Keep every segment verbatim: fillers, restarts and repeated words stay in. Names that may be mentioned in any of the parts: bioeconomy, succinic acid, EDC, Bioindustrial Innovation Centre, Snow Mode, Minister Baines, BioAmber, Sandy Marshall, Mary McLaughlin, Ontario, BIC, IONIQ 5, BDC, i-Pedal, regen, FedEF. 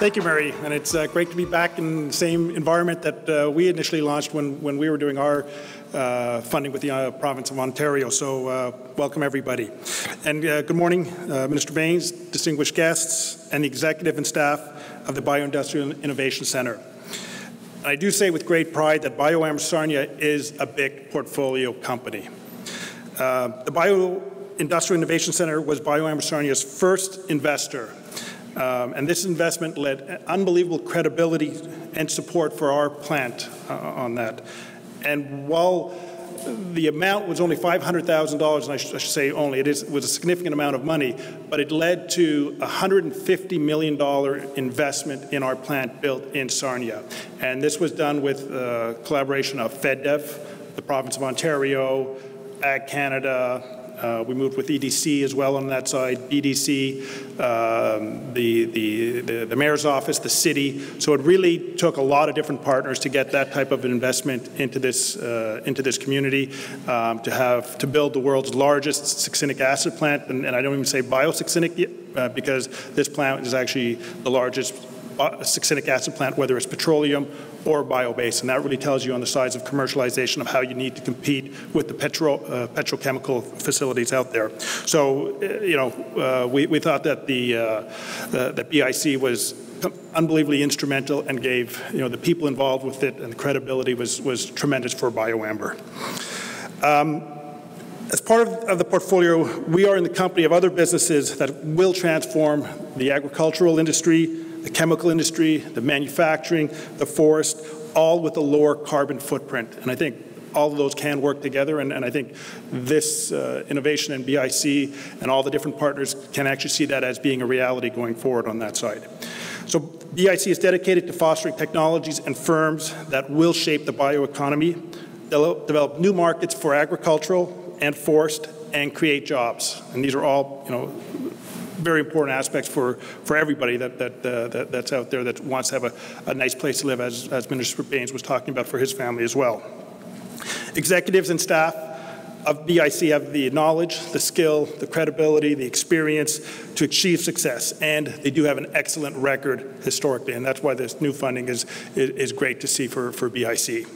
Thank you, Mary, and it's uh, great to be back in the same environment that uh, we initially launched when, when we were doing our uh, funding with the uh, province of Ontario, so uh, welcome everybody. And uh, good morning, uh, Minister Baines, distinguished guests, and the executive and staff of the Bioindustrial Innovation Centre. I do say with great pride that BioAmber Sarnia is a big portfolio company. Uh, the Bioindustrial Innovation Centre was BioAmber Sarnia's first investor. Um, and this investment led unbelievable credibility and support for our plant uh, on that. And while the amount was only five hundred thousand dollars, and I should, I should say only, it is, was a significant amount of money, but it led to a one hundred fifty million dollar investment in our plant built in Sarnia. And this was done with uh, collaboration of FedEF, the province of Ontario, Ag Canada. Uh, we moved with E D C as well on that side, B D C, um, the, the, the, the mayor's office, the city. So it really took a lot of different partners to get that type of investment into this, uh, into this community, um, to have, to build the world's largest succinic acid plant. And, and I don't even say biosuccinic yet, uh, because this plant is actually the largest succinic acid plant, whether it's petroleum or bio-based, and that really tells you on the size of commercialization of how you need to compete with the petro, uh, petrochemical facilities out there. So, you know, uh, we, we thought that the uh, uh, that B I C was unbelievably instrumental and gave, you know, the people involved with it, and the credibility was was tremendous for BioAmber. Um, As part of, of the portfolio, we are in the company of other businesses that will transform the agricultural industry, the chemical industry, the manufacturing, the forest, all with a lower carbon footprint. And I think all of those can work together, and, and I think this uh, innovation in B I C and all the different partners can actually see that as being a reality going forward on that side. So B I C is dedicated to fostering technologies and firms that will shape the bioeconomy, develop new markets for agricultural and forest, and create jobs. And these are all, you know, very important aspects for, for everybody that, that, uh, that, that's out there that wants to have a, a nice place to live, as, as Minister Baines was talking about for his family as well. Executives and staff of B I C have the knowledge, the skill, the credibility, the experience to achieve success, and they do have an excellent record historically, and that's why this new funding is, is, is great to see for, for B I C.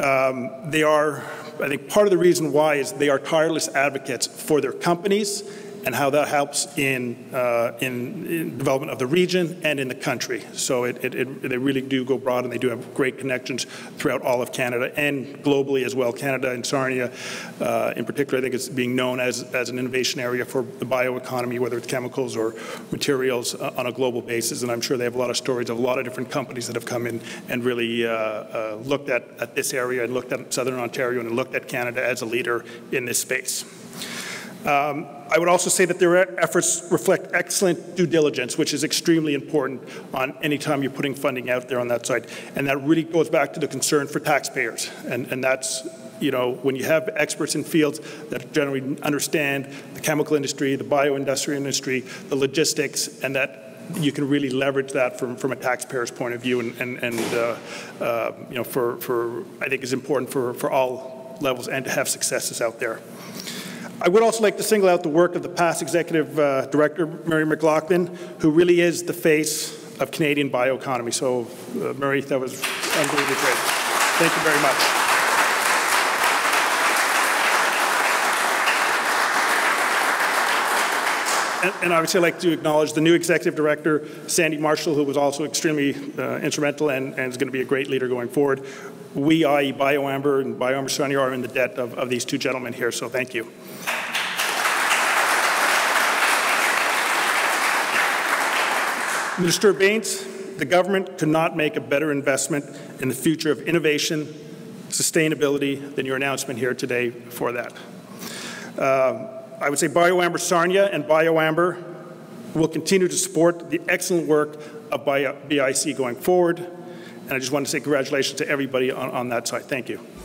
Um, they are, I think part of the reason why is they are tireless advocates for their companies and how that helps in, uh, in, in development of the region and in the country. So it, it, it, they really do go broad, and they do have great connections throughout all of Canada and globally as well. Canada and Sarnia uh, in particular, I think it's being known as, as an innovation area for the bioeconomy, whether it's chemicals or materials uh, on a global basis. And I'm sure they have a lot of stories of a lot of different companies that have come in and really uh, uh, looked at, at this area and looked at Southern Ontario and looked at Canada as a leader in this space. Um, I would also say that their efforts reflect excellent due diligence, which is extremely important on any time you're putting funding out there on that side. And that really goes back to the concern for taxpayers. And, and that's, you know, when you have experts in fields that generally understand the chemical industry, the bioindustrial industry, the logistics, and that you can really leverage that from, from a taxpayer's point of view. And, and, and uh, uh, you know, for, for, I think is important for, for all levels and to have successes out there. I would also like to single out the work of the past Executive uh, Director, Mary McLaughlin, who really is the face of Canadian bioeconomy. So, uh, Mary, that was unbelievably great. Thank you very much. And, and obviously I'd like to acknowledge the new Executive Director, Sandy Marshall, who was also extremely uh, instrumental and, and is going to be a great leader going forward. We, that is. BioAmber and BioAmber Sarnia, are in the debt of, of these two gentlemen here, so thank you. Minister Baines, the government could not make a better investment in the future of innovation, sustainability, than your announcement here today for that. Uh, I would say BioAmber Sarnia and BioAmber will continue to support the excellent work of B I C going forward, and I just want to say congratulations to everybody on, on that side. Thank you.